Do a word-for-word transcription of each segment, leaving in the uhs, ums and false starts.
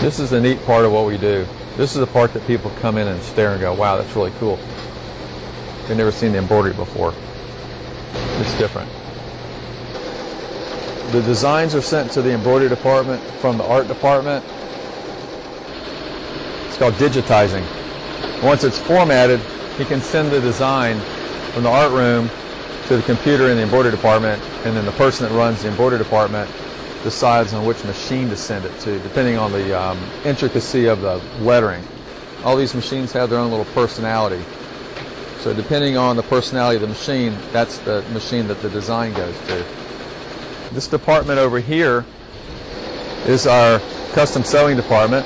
This is the neat part of what we do. This is the part that people come in and stare and go, wow, that's really cool. They've never seen the embroidery before. It's different. The designs are sent to the embroidery department from the art department. It's called digitizing. Once it's formatted, he can send the design from the art room to the computer in the embroidery department, and then the person that runs the embroidery department decides on which machine to send it to, depending on the um, intricacy of the lettering. All these machines have their own little personality. So depending on the personality of the machine, that's the machine that the design goes to. This department over here is our custom sewing department,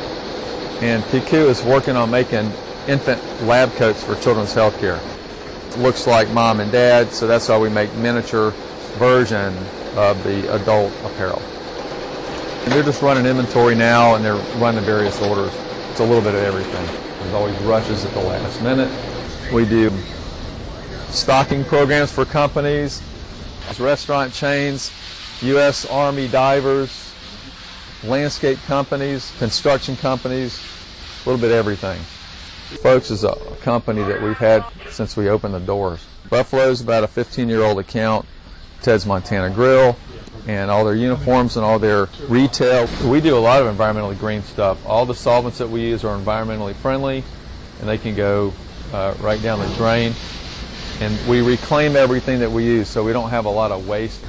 and Piku is working on making infant lab coats for children's health care. It looks like mom and dad, so that's why we make miniature version of the adult apparel. And they're just running inventory now, and they're running various orders. It's a little bit of everything. There's always rushes at the last minute. We do stocking programs for companies, restaurant chains, U S Army divers, landscape companies, construction companies, a little bit of everything. Folks is a company that we've had since we opened the doors. Buffalo's about a fifteen-year-old account, Ted's Montana Grill, and all their uniforms and all their retail. We do a lot of environmentally green stuff. All the solvents that we use are environmentally friendly, and they can go uh, right down the drain. And we reclaim everything that we use, so we don't have a lot of waste.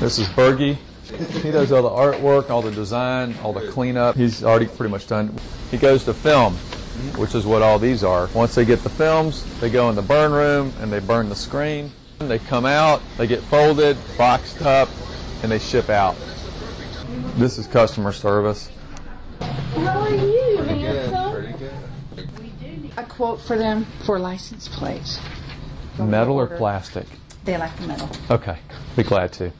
This is Bergy. He does all the artwork, all the design, all the cleanup. He's already pretty much done. He goes to film, which is what all these are. Once they get the films, they go in the burn room and they burn the screen. They come out, they get folded, boxed up, and they ship out. This is customer service. How are you, handsome? Pretty good. Pretty good. A quote for them for license plates. Metal or plastic? They like the metal. Okay, be glad to.